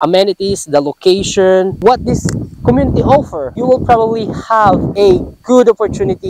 amenities, the location, what this community offers, you will probably have a good opportunity.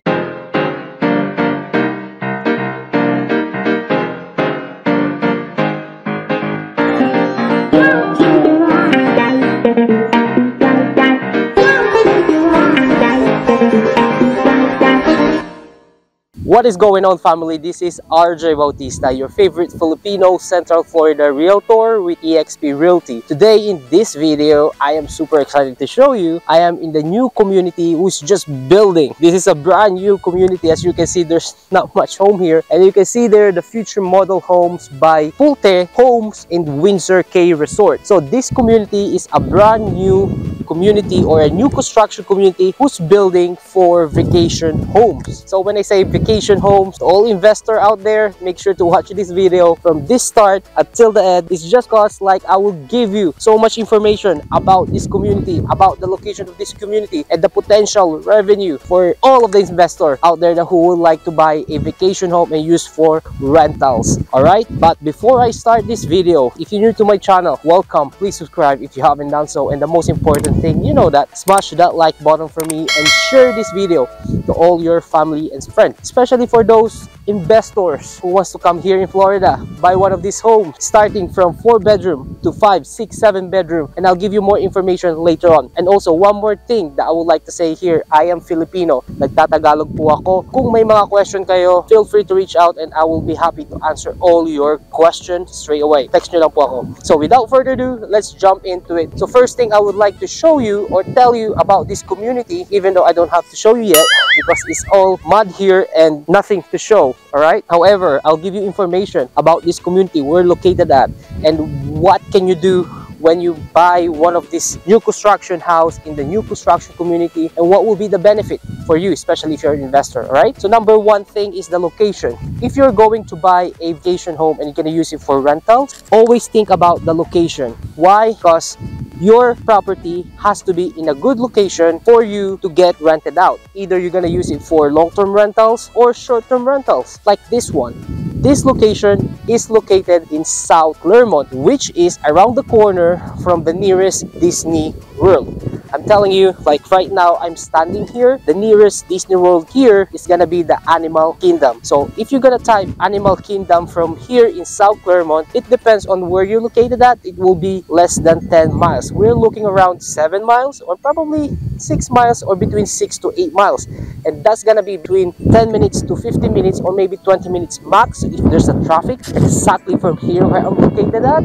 What is going on, family? This is RJ Bautista, your favorite Filipino Central Florida realtor with EXP Realty. Today in this video, I am super excited to show you. I am in the new community who's just building. This is a brand new community. As you can see, there's not much home here. And you can see there the future model homes by Pulte Homes in Windsor Cay Resort. So this community is a brand new community or a new construction community who's building for vacation homes. So when I say vacation homes, all investor out there, make sure to watch this video from this start until the end. It's just cause like I will give you so much information about this community, about the location of this community, and the potential revenue for all of the investors out there that who would like to buy a vacation home and use for rentals. All right, but before I start this video, if you're new to my channel, welcome. Please subscribe if you haven't done so, and the most important thing, you know that, smash that like button for me and share this video to all your family and friends, especially for those investors who wants to come here in Florida, buy one of these homes starting from 4-bedroom to 5, 6, 7-bedroom, and I'll give you more information later on. And also one more thing that I would like to say here, I am Filipino, nagtatagalog po ako. Kung may mga question kayo, feel free to reach out and I will be happy to answer all your questions straight away. Text nyo lang po ako. So without further ado, let's jump into it. So first thing I would like to show you or tell you about this community, even though I don't have to show you yet because it's all mud here and nothing to show. All right, however, I'll give you information about this community, where located at, and what can you do when you buy one of this new construction house in the new construction community, and what will be the benefit for you, especially if you're an investor. All right, so number one thing is the location. If you're going to buy a vacation home and you're going to use it for rental, always think about the location. Why? Because your property has to be in a good location for you to get rented out. Either you're going to use it for long-term rentals or short-term rentals like this one. This location is located in South Clermont, which is around the corner from the nearest Disney World. I'm telling you, like right now, I'm standing here. The nearest Disney World here is gonna be the Animal Kingdom. So if you're gonna type Animal Kingdom from here in South Clermont, it depends on where you're located at. It will be less than 10 miles. We're looking around 7 miles or probably 6 miles or between 6 to 8 miles. And that's gonna be between 10 minutes to 15 minutes or maybe 20 minutes max if there's a traffic, exactly from here where I'm located at.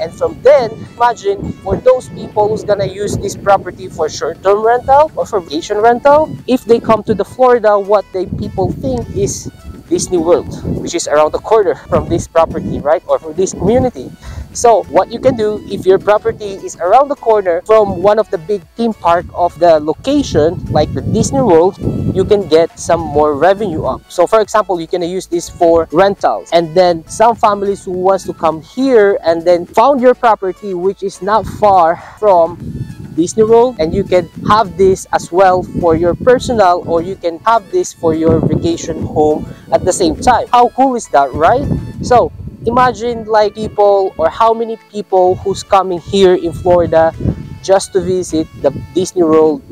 And from then, imagine for those people who's gonna use this property for short-term rental or for vacation rental, if they come to the Florida, what they people think is Disney World, which is around the corner from this property, right? Or for this community. So what you can do, if your property is around the corner from one of the big theme park of the location, like the Disney World, you can get some more revenue up. So for example, you can use this for rentals. And then some families who wants to come here and then found your property, which is not far from Disney World, and you can have this as well for your personal, or you can have this for your vacation home at the same time. How cool is that, right? So imagine like people, or how many people who's coming here in Florida just to visit the Disney World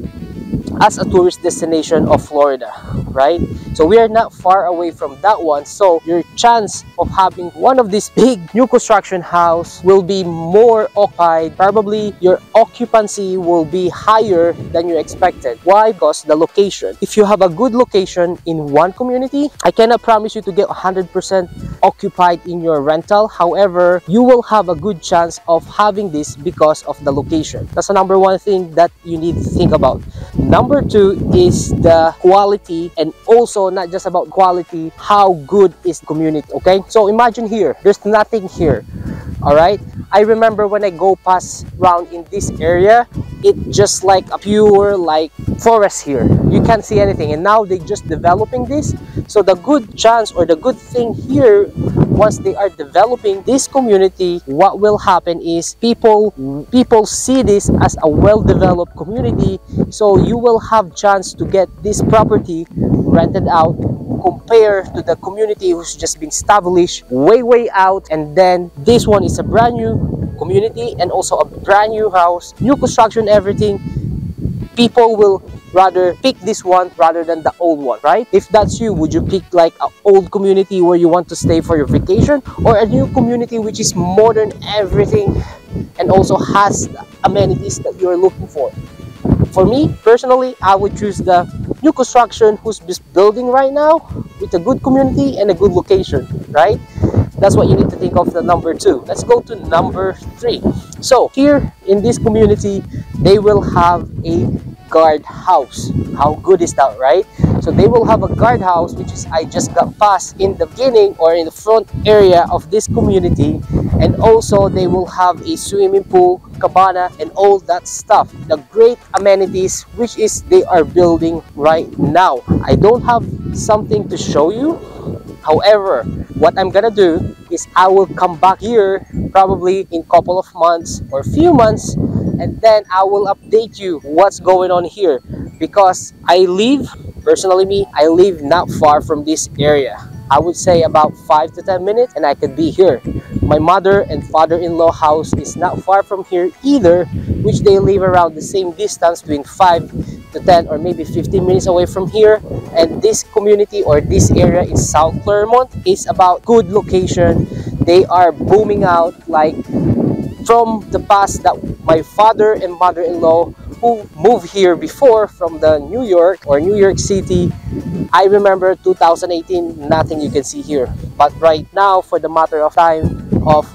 as a tourist destination of Florida, right? So we are not far away from that one. So your chance of having one of these big new construction house will be more occupied. Probably your occupancy will be higher than you expected. Why? Because the location. If you have a good location in one community, I cannot promise you to get 100% occupied in your rental. However, you will have a good chance of having this because of the location. That's the number one thing that you need to think about. Number two is the quality, and also not just about quality, how good is the community, okay? So imagine here, there's nothing here, all right? I remember when I go pass around in this area, it's just like a pure like forest here. You can't see anything, and now they're just developing this. So the good chance or the good thing here, once they are developing this community, what will happen is people see this as a well-developed community. So you will have chance to get this property rented out compared to the community who's just been established way out, and then this one is a brand new community and also a brand new house, new construction, everything, people will rather pick this one rather than the old one, right? If that's you, would you pick like an old community where you want to stay for your vacation, or a new community which is modern, everything, and also has the amenities that you're looking for? For me, personally, I would choose the new construction who's building right now with a good community and a good location, right? That's what you need to think of, the number two. Let's go to number three. So here in this community, they will have a guardhouse. How good is that, right? So they will have a guardhouse, which is I just got past in the beginning or in the front area of this community. And also they will have a swimming pool, cabana, and all that stuff, the great amenities which is they are building right now. I don't have something to show you, however what I'm gonna do is I will come back here probably in a couple of months or few months, and then I will update you what's going on here, because I live, personally me, I live not far from this area. I would say about 5 to 10 minutes and I could be here. My mother and father-in-law house is not far from here either, which they live around the same distance, between 5 to 10 or maybe 15 minutes away from here. And this community or this area in South Claremont is about good location. They are booming out, like from the past that my father and mother-in-law who moved here before from the New York or New York City, I remember 2018, nothing you can see here. But right now, for the matter of time of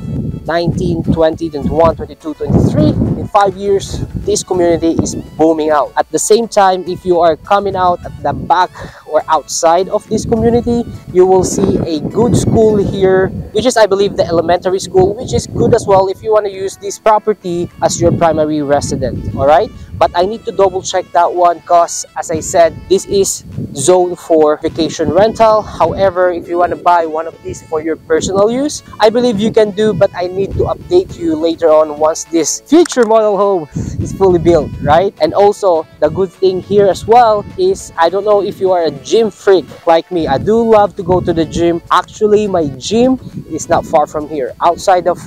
19, 20, 21, 22, 23, in 5 years, this community is booming out. At the same time, if you are coming out at the back or outside of this community, you will see a good school here, which is I believe the elementary school, which is good as well if you want to use this property as your primary resident. All right, but I need to double check that one, because as I said, this is zone for vacation rental. However, if you want to buy one of these for your personal use, I believe you can do, but I need to update you later on once this future model home is fully built, right? And also the good thing here as well is, I don't know if you are a gym freak like me. I do love to go to the gym. Actually, my gym is not far from here. Outside of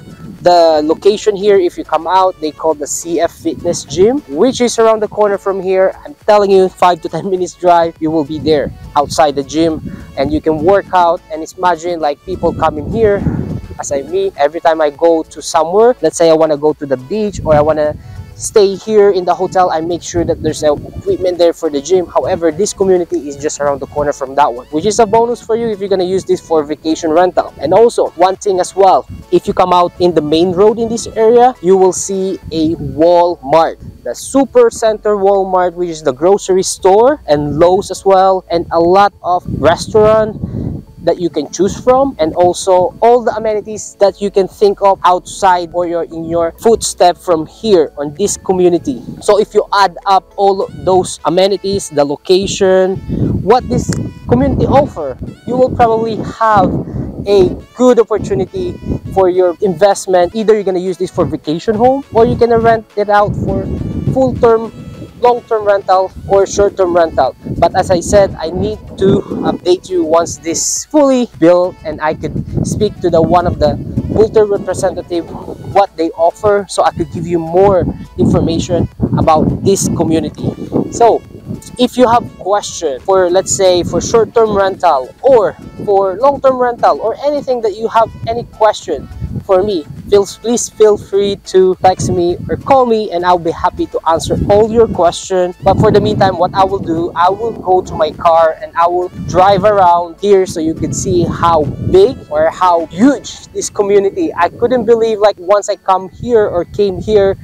the location here, if you come out, they call the CF Fitness gym, which is around the corner from here. I'm telling you, 5 to 10 minutes drive, you will be there outside the gym, and you can work out. And it's imagine like people coming here, as I meet every time I go to somewhere. Let's say I want to go to the beach, or I want to stay here in the hotel, I make sure that there's equipment there for the gym. However, this community is just around the corner from that one, which is a bonus for you if you're gonna use this for vacation rental. And also one thing as well, if you come out in the main road in this area, you will see a Walmart, the Super Center Walmart, which is the grocery store, and Lowe's as well, and a lot of restaurant that you can choose from, and also all the amenities that you can think of outside or you're in your footstep from here on this community. So if you add up all those amenities, the location, what this community offer, you will probably have a good opportunity for your investment. Either you're gonna use this for vacation home, or you're gonna rent it out for full-term, long-term rental, or short-term rental. But as I said, I need to update you once this fully built and I could speak to the one of the Pulte representative what they offer, so I could give you more information about this community. So if you have question for, let's say, for short-term rental or for long-term rental, or anything that you have any question for me, please feel free to text me or call me, and I'll be happy to answer all your questions. But for the meantime, what I will do, I will go to my car and I will drive around here so you can see how big or how huge this community. I couldn't believe, like, once I came here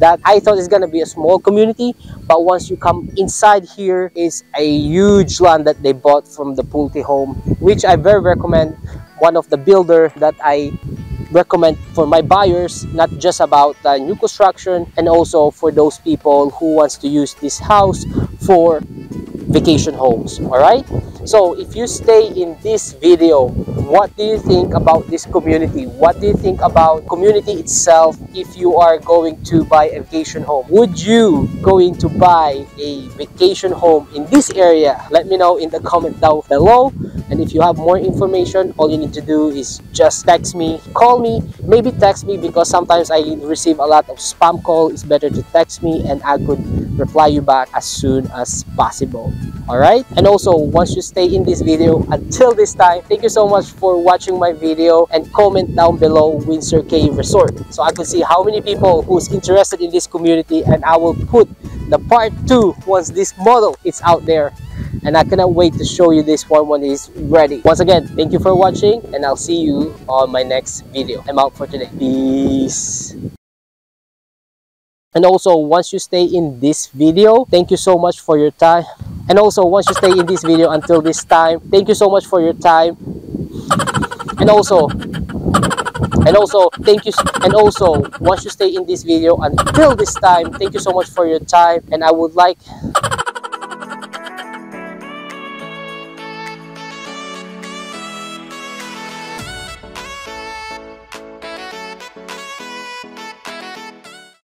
that I thought it's gonna be a small community, but once you come inside, here is a huge land that they bought from the Pulte Home, which I very recommend, one of the builder that I recommend for my buyers, not just about the new construction, and also for those people who wants to use this house for vacation homes. All right, so if you stay in this video, what do you think about this community? What do you think about community itself? If you are going to buy a vacation home, would you going to buy a vacation home in this area? Let me know in the comment down below. And if you have more information, all you need to do is just text me, call me, maybe text me, because sometimes I receive a lot of spam call. It's better to text me and I could reply you back as soon as possible. All right, and also once you stay in this video until this time, thank you so much for watching my video, and comment down below Windsor Cay Resort so I can see how many people who's interested in this community, and I will put the part 2 once this model is out there, and I cannot wait to show you this one when it's ready. Once again, thank you for watching, and I'll see you on my next video. I'm out for today. Peace. And also once you stay in this video, thank you so much for your time. And also once you stay in this video until this time, thank you so much for your time. And also once you stay in this video until this time, thank you so much for your time, and I would like